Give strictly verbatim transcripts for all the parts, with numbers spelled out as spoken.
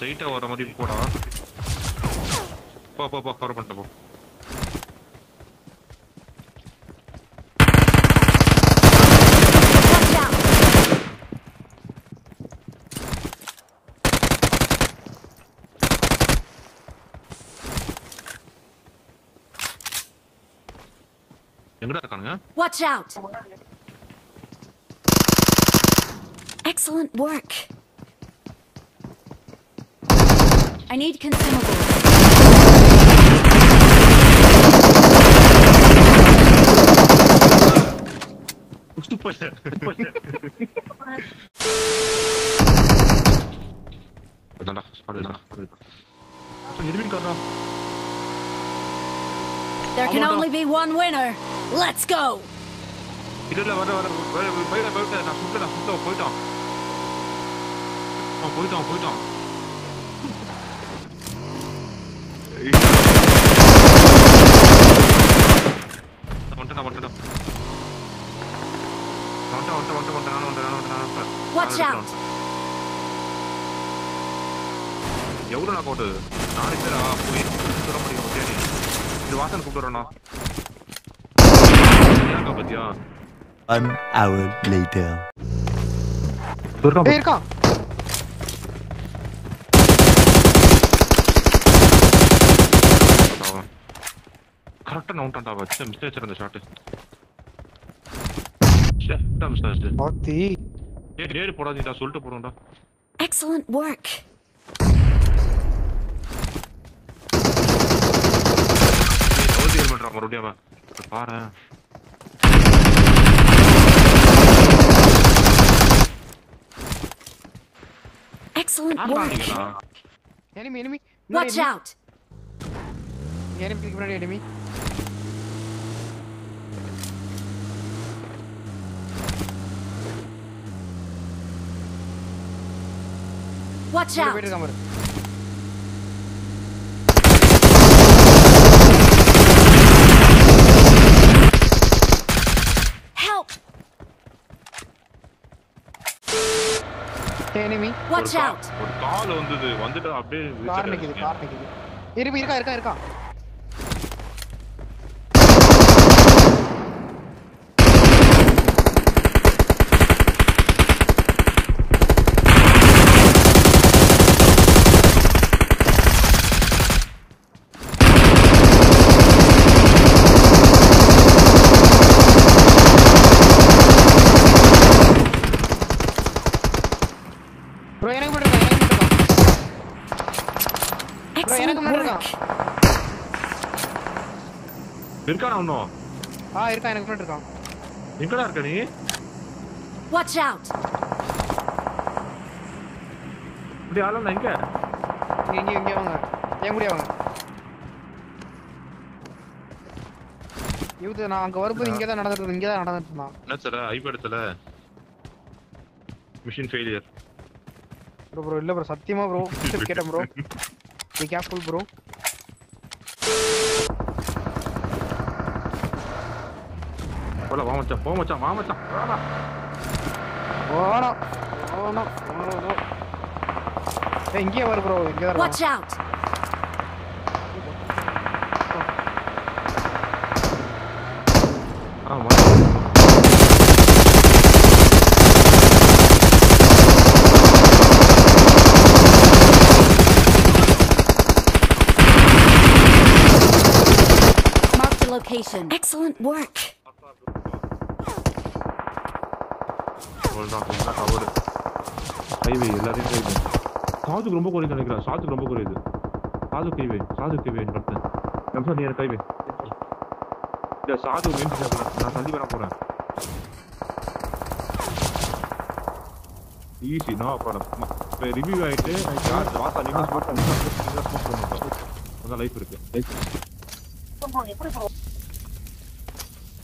straight over mari poda pa pa pa cover panna po engada irukanunga watch out excellent work I need consumables. There can only be one winner. Let's go. I wanted I wanted watch out. Yodana got it. Naan idhara poi thora padikka potheni. Idu vasan kudurana. Enga pathiya? An hour later. Hey, irka. Correct amount on top. It's a mistake on the shot. Chef, damn mistake. What the? Hey, grenade poda dida. Sold to porunda. Excellent work. All the elements are marudia ba. Par hai. Excellent work. Enemy, enemy. Watch out. Enemy, enemy. Watch out! Wait, wait, wait, wait. Help! Hey, enemy! Watch or out! Car on the day. One day, update. Car nikki, car nikki. Here, here, here, here. Watch out! Mission failure. Bro, bro, illa bro, satyama bro, ship ketam bro. Be careful bro. Hola, vamos ya, vamos ya, vamos ya. Oh no, oh no, oh no. Hey, inge var bro, inge var. Watch out. Ah, man. Excellent work. Easy, no problem. Review I did. Watch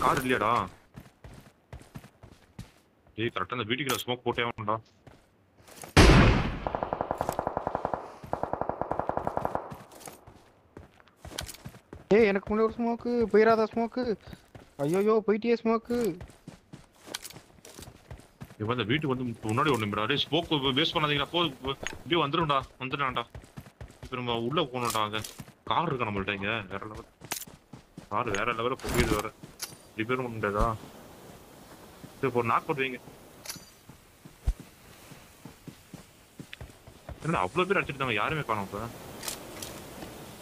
Car is a Hey, correct on the beauty of smoke put down. Hey, and a cooler smoke, Pira the smoke, Ayo, P T S smoke. You want the beauty of the not even brother. Smoke based on the do Andrunda, Andranda. From a wood of Konada, car recommended. Car, there are a level of computer. Repair on the For not putting it, and upload it to the Yarmik.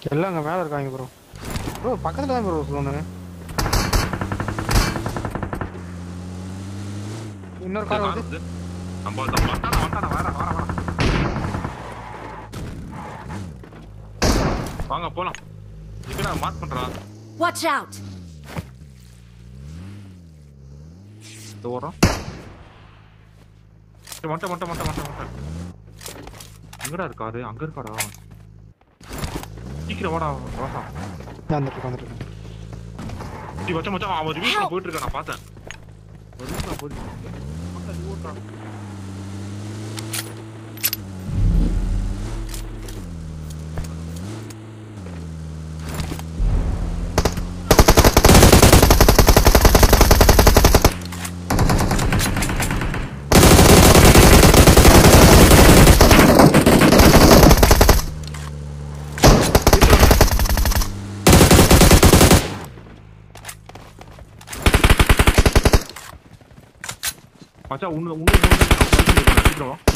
Tell them about going, bro. Bro, Pakan was on it. You know, I'm about the Matana. You can have Matana. Watch out. Door. Mata mata mata mata mata. Angara irkaade, angar kada. Tikira vada vada. Naan irukku vandru. Di vacha macha avu veetla poittu irukana paatha. Vaadukku poittu. Matta ni otra. Macha, uno uno uno.